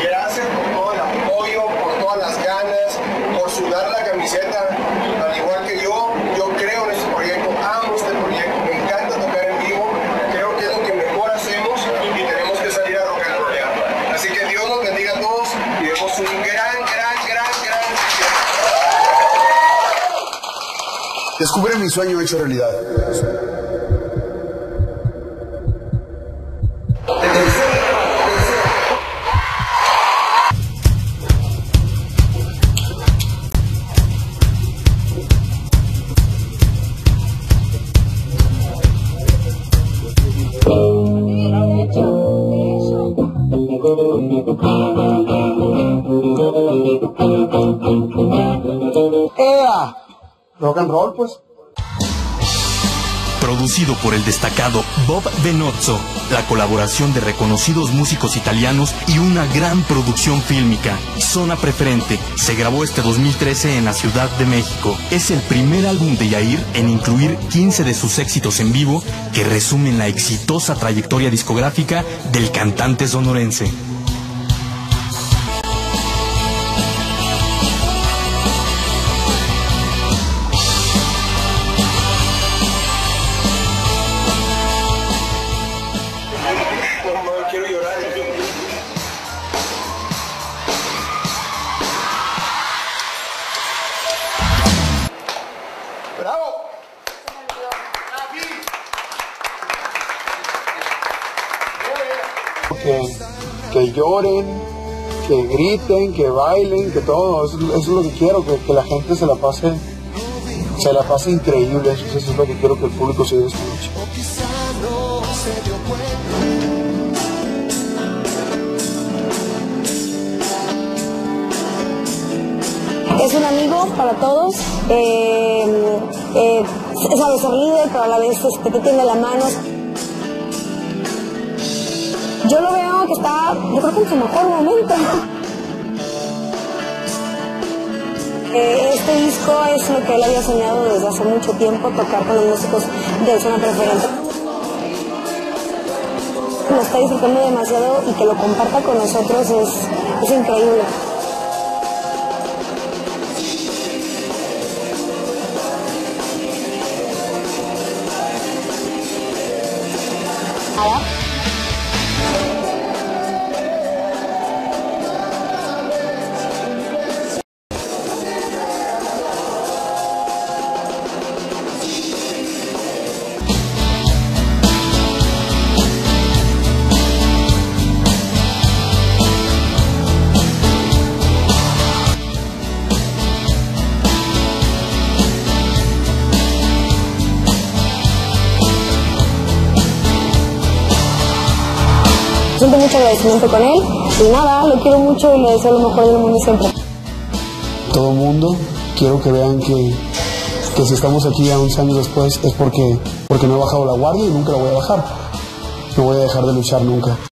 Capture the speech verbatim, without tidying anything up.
Gracias por todo el apoyo, por todas las ganas, por sudar la camiseta. Al igual que yo, yo creo en este proyecto, amo este proyecto, me encanta tocar en vivo, creo que es lo que mejor hacemos y tenemos que salir a rock and rollar. Así que Dios nos bendiga a todos y demos un gran, gran, gran, gran... Descubre mi sueño hecho realidad. ¡Ea! Rock and roll, pues. Producido por el destacado Bob Benozzo, la colaboración de reconocidos músicos italianos y una gran producción fílmica. Zona Preferente se grabó este dos mil trece en la Ciudad de México. Es el primer álbum de Yahir en incluir quince de sus éxitos en vivo que resumen la exitosa trayectoria discográfica del cantante sonorense. Que, que lloren, que griten, que bailen, que todo, eso, eso es lo que quiero, que, que la gente se la pase, se la pase increíble, eso, eso es lo que quiero que el público se disfrute. Es un amigo para todos, eh, eh, sabe ser líder, pero a la vez este, te tiende la mano. Yo lo veo que está, yo creo que en su mejor momento. Este disco es lo que él había soñado desde hace mucho tiempo, tocar con los músicos de Zona Preferente. Lo está disfrutando demasiado y que lo comparta con nosotros es, es increíble. ¿Ahora? Siento mucho agradecimiento con él y nada, lo quiero mucho y le deseo lo mejor del mundo siempre. Todo el mundo, quiero que vean que, que si estamos aquí a once años después es porque, porque no he bajado la guardia y nunca la voy a bajar. No voy a dejar de luchar nunca.